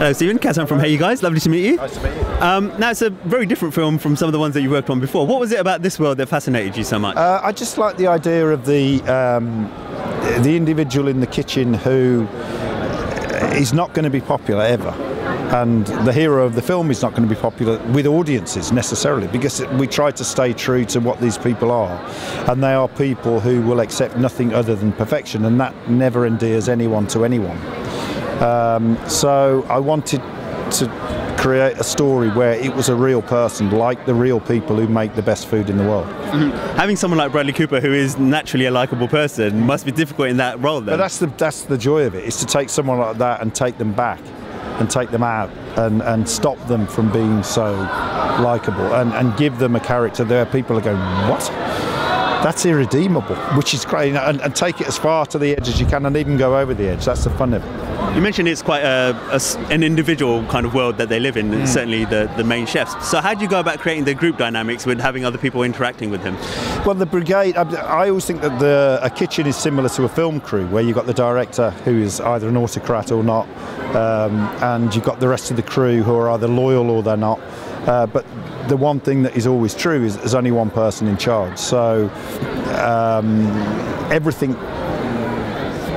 Hello Steven, Cassam from Hey You Guys, lovely to meet you. Nice to meet you. Now it's a very different film from some of the ones that you worked on before. What was it about this world that fascinated you so much? I just like the idea of the individual in the kitchen who is not going to be popular ever. And the hero of the film is not going to be popular with audiences necessarily, because we try to stay true to what these people are, and they are people who will accept nothing other than perfection, and that never endears anyone to anyone. So I wanted to create a story where it was a real person, like the real people who make the best food in the world. Having someone like Bradley Cooper, who is naturally a likable person, must be difficult in that role though. But that's the joy of it, is to take someone like that and take them back and take them out and stop them from being so likeable and give them a character there. People are going, what? That's irredeemable, which is great, and take it as far to the edge as you can and even go over the edge. That's the fun of it. You mentioned it's quite an individual kind of world that they live in, certainly the main chefs. So how do you go about creating the group dynamics with having other people interacting with them? Well, the brigade, I always think that a kitchen is similar to a film crew, where you've got the director, who is either an autocrat or not, and you've got the rest of the crew who are either loyal or they're not. But the one thing that is always true is there's only one person in charge, so everything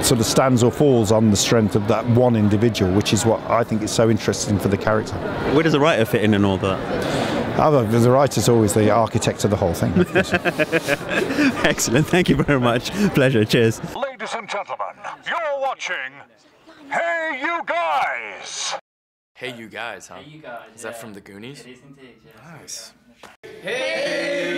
sort of stands or falls on the strength of that one individual, which is what I think is so interesting for the character. Where does the writer fit in all that? The writer's always the architect of the whole thing. Excellent, thank you very much. Pleasure, cheers. Ladies and gentlemen, you're watching Hey You Guys! Hey you guys, huh? Hey you guys, is that from the Goonies? It is indeed, yes. Nice. Hey!